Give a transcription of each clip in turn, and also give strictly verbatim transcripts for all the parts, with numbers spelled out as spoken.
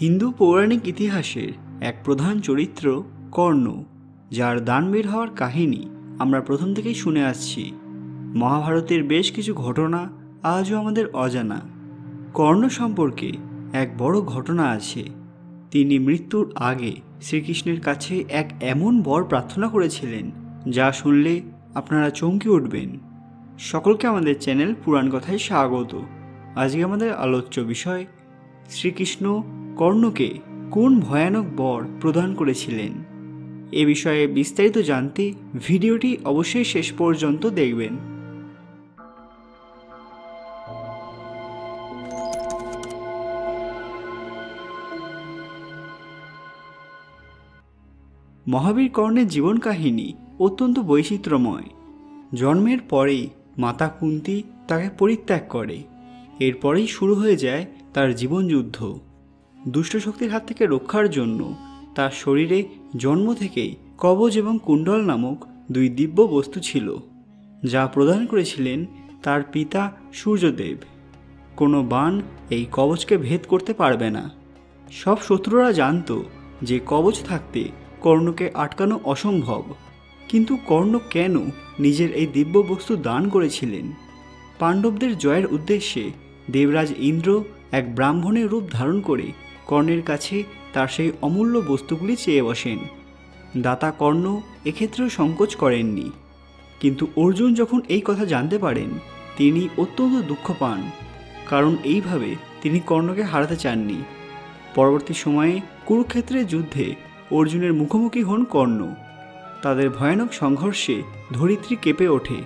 हिंदू पौराणिक इतिहासेर एक प्रधान चरित्र कर्ण जार दानवीर हवार काहिनी आमरा प्रथम थेकेई शुने आसछि। महाभारतेर बेश किछु घटना आजो आमादेर अजाना। कर्ण सम्पर्के एक बड़ घटना आछे। तिनी मृत्युर आगे श्रीकृष्णेर काछे एक एमन वर प्रार्थना करेछिलेन जा शुनले आपनारा चमके उठबेन। सकलके आमादेर चैनल पुराण कथाय स्वागत। आजके आमादेर आलोच्य विषय श्रीकृष्ण कर्णके कोन भयानक वर प्रदान करेछिलेन। ए विषये विस्तारित जानते भिडियोटी अवश्यई शेष पर्यन्त देखबेन। महाबीर कर्णेर जीवन काहिनी अत्यंत वैचित्र्यमय। जन्मेर परेई माता कुंती ताके परित्याग करे। एरपरेई शुरू हये जाय तार जीवन युद्ध। दुष्ट शक्तिर हाथ थेके रक्षार जोन्नो तार शरीरे जन्म थेकेई कवच एबं कुंडल नामक दुई दिव्य बस्तु छिलो जा प्रदान करेछिलेन तार पिता सूर्यदेव। कोनो बाण एई कवचके भेद करते पारबे ना। सब शत्रुरा जानतो जे कवच थाकते कर्ण के आटकानो असम्भव। किन्तु कर्ण केन निजेर ए दिव्य वस्तु दान करेछिलेन? पांडवदेर जयेर उद्देश्ये देवराज इंद्र एक ब्राह्मणेर रूप धारण करे कर्णेर काछे तार सेई अमूल्य वस्तुगुली चेये बसेन। दाता कर्ण एक्षेत्रेओ संकोच करेननि। किन्तु अर्जुन जखन एई कथा जानते पारेन तिनि अत्यंत दुःख पान, कारण एइभावे तिनि कर्णके हाराते चाननि। परवर्ती समये कुरुक्षेत्रेर युद्धे अर्जुनेर मुखोमुखी हन कर्ण। तादेर भयानक संघर्षे धरित्री केंपे ओठे।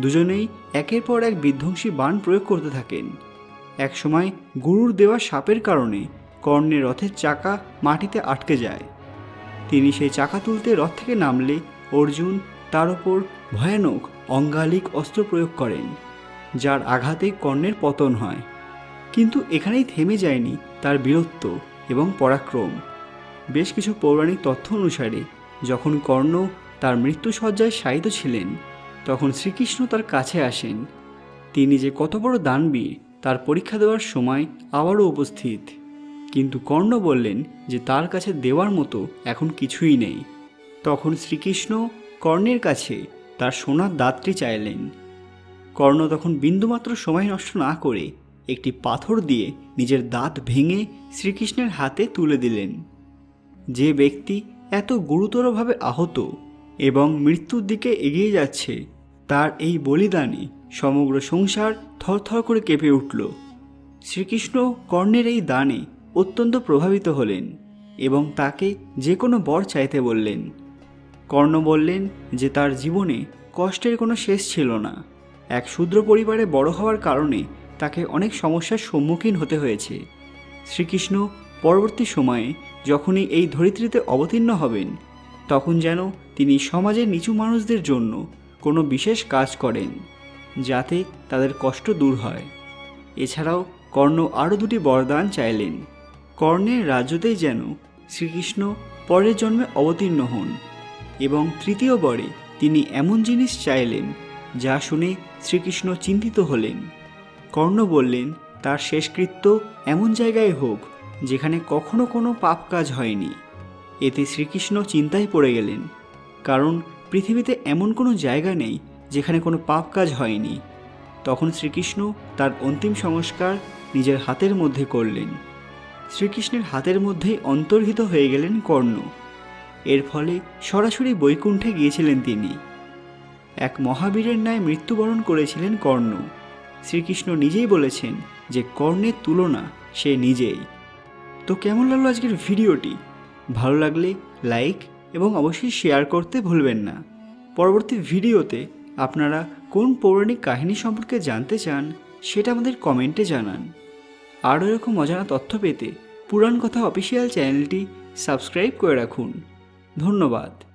दुजोनेई एकेर पर एक विध्वंसी बाण प्रयोग करते थाकेन। एक समय गुरुर देवा शापेर कारणे कर्णेर रथेर चाका माटिते आटके जाय। तिनि सेई चाका तुलते रथ थेके नामले अर्जुन तार उपर भयानक अंगालिक अस्त्र प्रयोग करेन जार आघाते कर्णेर पतन हय। किन्तु एखानेई थेमे जायनि तार वीरत्व एबं पराक्रम। बेश किछु पौराणिक तथ्य अनुसारे जखन कर्ण तार मृत्युशय्याय शायित छिलेन तखन श्रीकृष्ण तार काछे आसेन। तिनि जे कत बड़ दानवीर तार परीक्षा देवार समय आबारो उपस्थित। किन्तु कर्ण बोलेन जे तार काछे देवार मतो एखन किछुई नेई। तखन श्रीकृष्ण कर्णेर काछे तार सोनार दाँतटी चाइलेन। कर्ण तखन बिन्दुमात्र समय नष्ट ना करे एकटी पाथर दिये निजेर दाँत भेंगे श्रीकृष्णेर हाते तुले दिलेन। जे व्यक्ति एत गुरुतर भावे आहत एवं मृत्युर दिके एगिए जाच्छे तार एई बलिदाने समग्र संसार थरथर करे केंपे उठल। श्रीकृष्ण कर्णेर एई दाने अत्यंत प्रभावित हलेन एवं ताके जे कोनो वर चाइते बोलेन। कर्ण बोलेन जे तार जीवने कष्टेर कोनो शेष छिलो ना। एक शूद्र परिवारे बड़ हवार कारणे ताके अनेक समस्यार सम्मुखीन होते हयेछे। श्रीकृष्ण परवर्ती समय जखनी एई धरित्रीते अवतीर्ण हबेन तखन जेन तिनी समाजे नीचू मानुषदेर जोन्नो कोनो विशेष काज करेन जाते तादेर कष्ट दूर हय। एछाड़ाओ कर्ण आरो दुटी वरदान चाइलेन। कर्णेर राज्यतेई जेन श्रीकृष्ण परेर जन्मे अवतीर्ण हन एवं तृतीय बारे तिनी एमन जिनिस चाइलेन जा शुने श्रीकृष्ण चिंतित हलेन। कर्ण बोलेन तार शेषकृत्य एमन जायगाय होक যেখানে কখনো কোনো পাপ কাজ হয়নি। এতে শ্রীকৃষ্ণ চিন্তায় পড়ে গেলেন, কারণ পৃথিবীতে এমন কোনো জায়গা নেই যেখানে কোনো পাপ কাজ হয়নি। তখন শ্রীকৃষ্ণ তার অন্তিম সংস্কার নিজের হাতের মধ্যে করলেন। শ্রীকৃষ্ণের হাতের মধ্যেই অন্তর্হিত হয়ে গেলেন কর্ণ। এর ফলে সরাসরি বৈকুণ্ঠে গিয়েছিলেন তিনি। এক মহাবীরের ন্যায় মৃত্যুবরণ করেছিলেন কর্ণ। শ্রীকৃষ্ণ নিজেই বলেছেন যে কর্ণের তুলনা সে নিজেই। तो केमन लागलो आजकेर भिडियोटी? भालो लागले लाइक एबं अवश्यई शेयर करते भुलबेन ना। परवर्ती भिडियोते आपनारा कोन पौराणिक काहिनी सम्पर्के जानते चान सेटा आमादेर कमेंटे जानान। आरो एरकम अजाना तथ्य पेते पुराण कथा अफिशियल चैनलटी सबस्क्राइब करे राखुन। धन्यवाद।